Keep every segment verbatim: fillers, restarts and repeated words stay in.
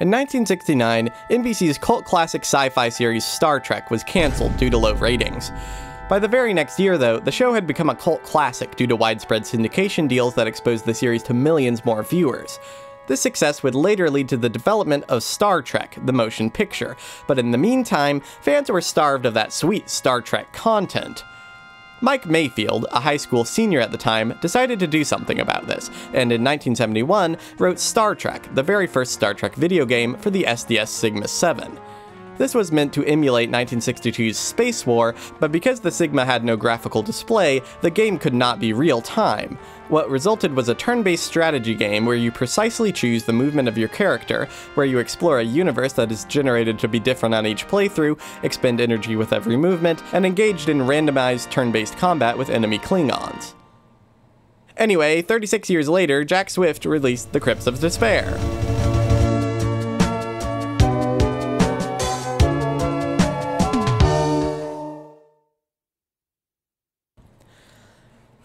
In nineteen sixty-nine, N B C's cult classic sci-fi series Star Trek was cancelled due to low ratings. By the very next year, though, the show had become a cult classic due to widespread syndication deals that exposed the series to millions more viewers. This success would later lead to the development of Star Trek, the motion picture, but in the meantime, fans were starved of that sweet Star Trek content. Mike Mayfield, a high school senior at the time, decided to do something about this, and in nineteen seventy-one wrote Star Trek, the very first Star Trek video game for the S D S Sigma seven. This was meant to emulate nineteen sixty-two's Space War, but because the Sigma had no graphical display, the game could not be real-time. What resulted was a turn-based strategy game where you precisely choose the movement of your character, where you explore a universe that is generated to be different on each playthrough, expend energy with every movement, and engaged in randomized turn-based combat with enemy Klingons. Anyway, thirty-six years later, Jack Swift released The Crypts of Despair.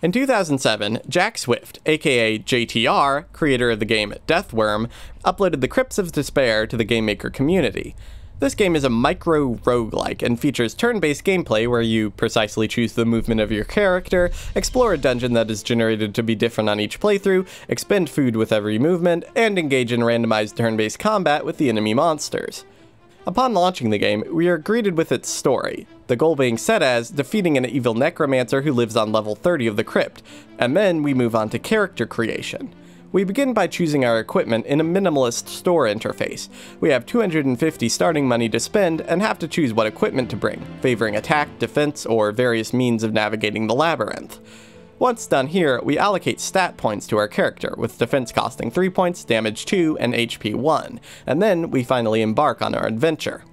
In two thousand seven, Jack Swift, aka J T R, creator of the game Death Worm, uploaded The Crypts of Despair to the GameMaker community. This game is a micro roguelike and features turn-based gameplay where you precisely choose the movement of your character, explore a dungeon that is generated to be different on each playthrough, expend food with every movement, and engage in randomized turn-based combat with the enemy monsters. Upon launching the game, we are greeted with its story, the goal being set as defeating an evil necromancer who lives on level thirty of the crypt, and then we move on to character creation. We begin by choosing our equipment in a minimalist store interface. We have two hundred fifty starting money to spend and have to choose what equipment to bring, favoring attack, defense, or various means of navigating the labyrinth. Once done here, we allocate stat points to our character, with defense costing three points, damage two, and H P one, and then we finally embark on our adventure.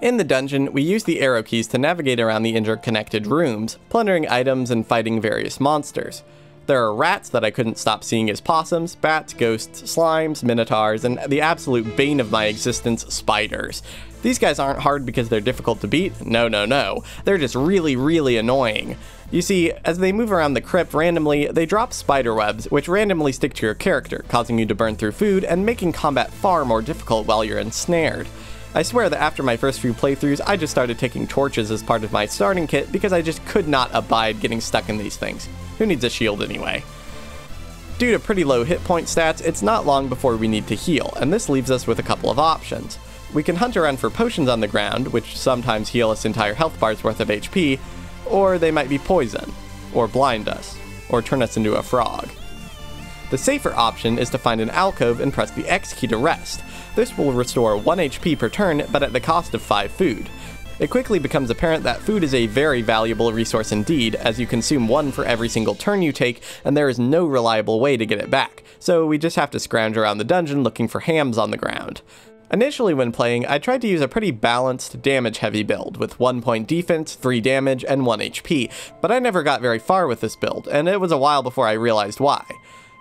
In the dungeon, we use the arrow keys to navigate around the interconnected rooms, plundering items and fighting various monsters. There are rats that I couldn't stop seeing as possums, bats, ghosts, slimes, minotaurs, and the absolute bane of my existence, spiders. These guys aren't hard because they're difficult to beat, no no no, they're just really really annoying. You see, as they move around the crypt randomly, they drop spider webs, which randomly stick to your character, causing you to burn through food and making combat far more difficult while you're ensnared. I swear that after my first few playthroughs, I just started taking torches as part of my starting kit because I just could not abide getting stuck in these things. Who needs a shield anyway? Due to pretty low hit point stats, it's not long before we need to heal, and this leaves us with a couple of options. We can hunt around for potions on the ground, which sometimes heal us entire health bars worth of H P, or they might be poison, or blind us, or turn us into a frog. The safer option is to find an alcove and press the X key to rest. This will restore one H P per turn, but at the cost of five food. It quickly becomes apparent that food is a very valuable resource indeed, as you consume one for every single turn you take, and there is no reliable way to get it back, so we just have to scrounge around the dungeon looking for hams on the ground. Initially when playing, I tried to use a pretty balanced, damage-heavy build, with one point defense, three damage, and one H P, but I never got very far with this build, and it was a while before I realized why.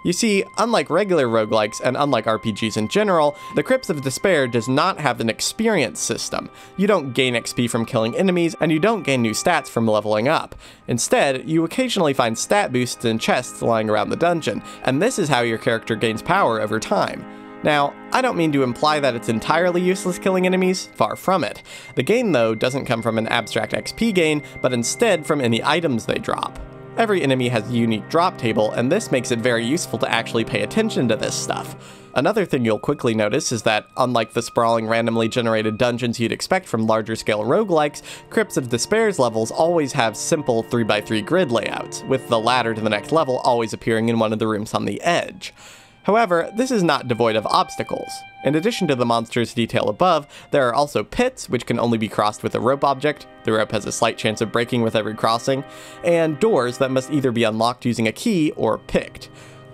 You see, unlike regular roguelikes and unlike R P Gs in general, The Crypts of Despair does not have an experience system. You don't gain X P from killing enemies, and you don't gain new stats from leveling up. Instead, you occasionally find stat boosts in chests lying around the dungeon, and this is how your character gains power over time. Now, I don't mean to imply that it's entirely useless killing enemies, far from it. The gain, though, doesn't come from an abstract X P gain, but instead from any items they drop. Every enemy has a unique drop table, and this makes it very useful to actually pay attention to this stuff. Another thing you'll quickly notice is that, unlike the sprawling randomly generated dungeons you'd expect from larger scale roguelikes, Crypts of Despair's levels always have simple three by three grid layouts, with the ladder to the next level always appearing in one of the rooms on the edge. However, this is not devoid of obstacles. In addition to the monsters' detail above, there are also pits, which can only be crossed with a rope object, the rope has a slight chance of breaking with every crossing, and doors that must either be unlocked using a key or picked.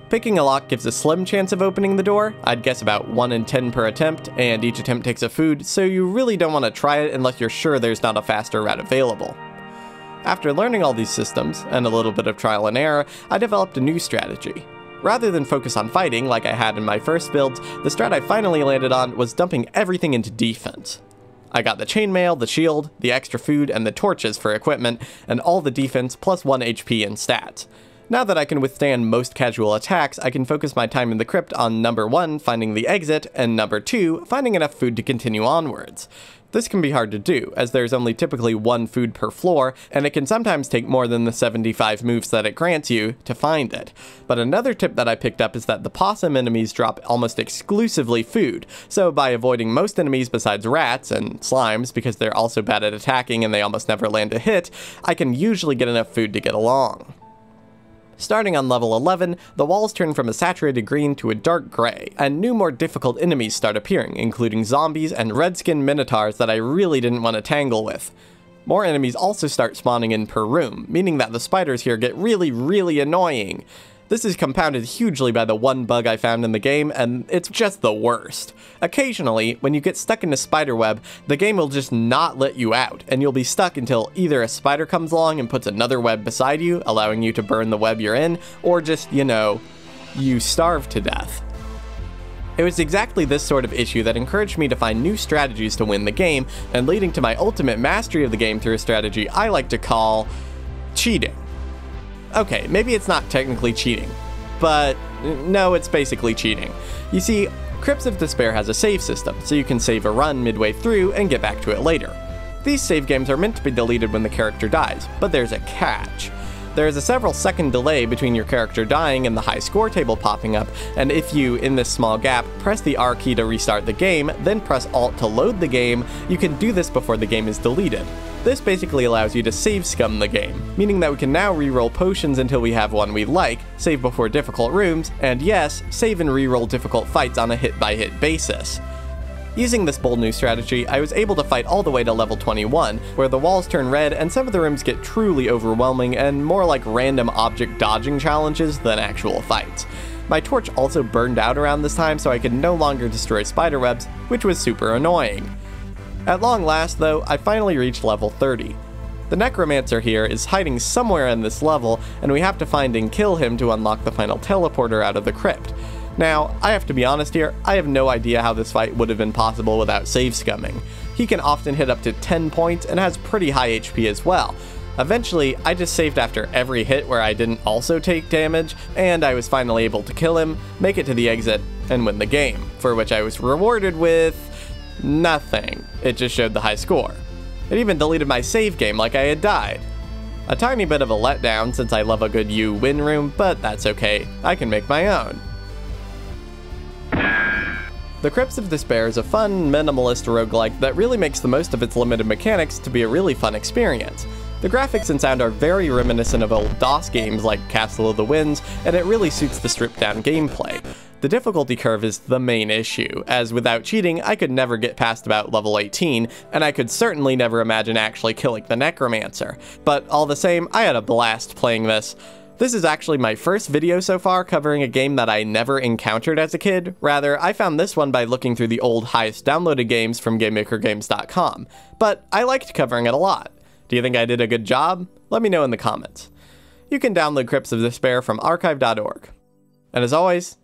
Picking a lock gives a slim chance of opening the door, I'd guess about one in ten per attempt, and each attempt takes a food, so you really don't want to try it unless you're sure there's not a faster route available. After learning all these systems, and a little bit of trial and error, I developed a new strategy. Rather than focus on fighting, like I had in my first builds, the strat I finally landed on was dumping everything into defense. I got the chainmail, the shield, the extra food, and the torches for equipment, and all the defense plus one H P and stats. Now that I can withstand most casual attacks, I can focus my time in the crypt on number one, finding the exit, and number two, finding enough food to continue onwards. This can be hard to do, as there is only typically one food per floor, and it can sometimes take more than the seventy-five moves that it grants you to find it. But another tip that I picked up is that the possum enemies drop almost exclusively food, so by avoiding most enemies besides rats and slimes, because they're also bad at attacking and they almost never land a hit, I can usually get enough food to get along. Starting on level eleven, the walls turn from a saturated green to a dark gray, and new more difficult enemies start appearing, including zombies and redskin minotaurs that I really didn't want to tangle with. More enemies also start spawning in per room, meaning that the spiders here get really, really annoying. This is compounded hugely by the one bug I found in the game, and it's just the worst. Occasionally, when you get stuck in a spider web, the game will just not let you out, and you'll be stuck until either a spider comes along and puts another web beside you, allowing you to burn the web you're in, or just, you know, you starve to death. It was exactly this sort of issue that encouraged me to find new strategies to win the game, and leading to my ultimate mastery of the game through a strategy I like to call cheating. Okay, maybe it's not technically cheating, but no, it's basically cheating. You see, Crypts of Despair has a save system, so you can save a run midway through and get back to it later. These save games are meant to be deleted when the character dies, but there's a catch. There is a several second delay between your character dying and the high score table popping up, and if you, in this small gap, press the R key to restart the game, then press Alt to load the game, you can do this before the game is deleted. This basically allows you to save scum the game, meaning that we can now reroll potions until we have one we like, save before difficult rooms, and yes, save and reroll difficult fights on a hit-by-hit basis. Using this bold new strategy, I was able to fight all the way to level twenty-one, where the walls turn red and some of the rooms get truly overwhelming and more like random object dodging challenges than actual fights. My torch also burned out around this time, so I could no longer destroy spiderwebs, which was super annoying. At long last, though, I finally reached level thirty. The Necromancer here is hiding somewhere in this level, and we have to find and kill him to unlock the final teleporter out of the crypt. Now, I have to be honest here, I have no idea how this fight would have been possible without save scumming. He can often hit up to ten points and has pretty high H P as well. Eventually, I just saved after every hit where I didn't also take damage, and I was finally able to kill him, make it to the exit, and win the game, for which I was rewarded with nothing. It just showed the high score. It even deleted my save game like I had died. A tiny bit of a letdown since I love a good you win room, but that's okay, I can make my own. The Crypts of Despair is a fun, minimalist roguelike that really makes the most of its limited mechanics to be a really fun experience. The graphics and sound are very reminiscent of old DOS games like Castle of the Winds, and it really suits the stripped-down gameplay. The difficulty curve is the main issue, as without cheating, I could never get past about level eighteen, and I could certainly never imagine actually killing the Necromancer. But all the same, I had a blast playing this. This is actually my first video so far covering a game that I never encountered as a kid. Rather, I found this one by looking through the old highest downloaded games from GameMaker Games dot com. But I liked covering it a lot. Do you think I did a good job? Let me know in the comments. You can download Crypts of Despair from Archive dot org. And as always,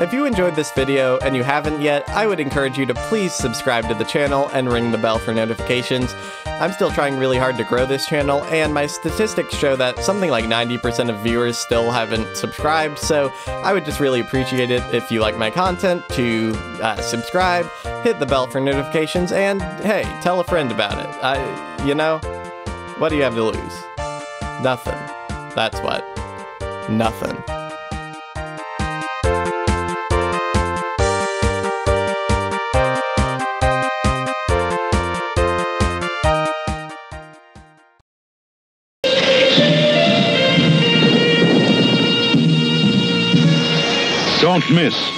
If you enjoyed this video and you haven't yet, I would encourage you to please subscribe to the channel and ring the bell for notifications. I'm still trying really hard to grow this channel, and my statistics show that something like ninety percent of viewers still haven't subscribed, so I would just really appreciate it if you like my content to uh, subscribe, hit the bell for notifications, and hey, tell a friend about it. I, you know, what do you have to lose? Nothing. That's what. Nothing. Don't miss.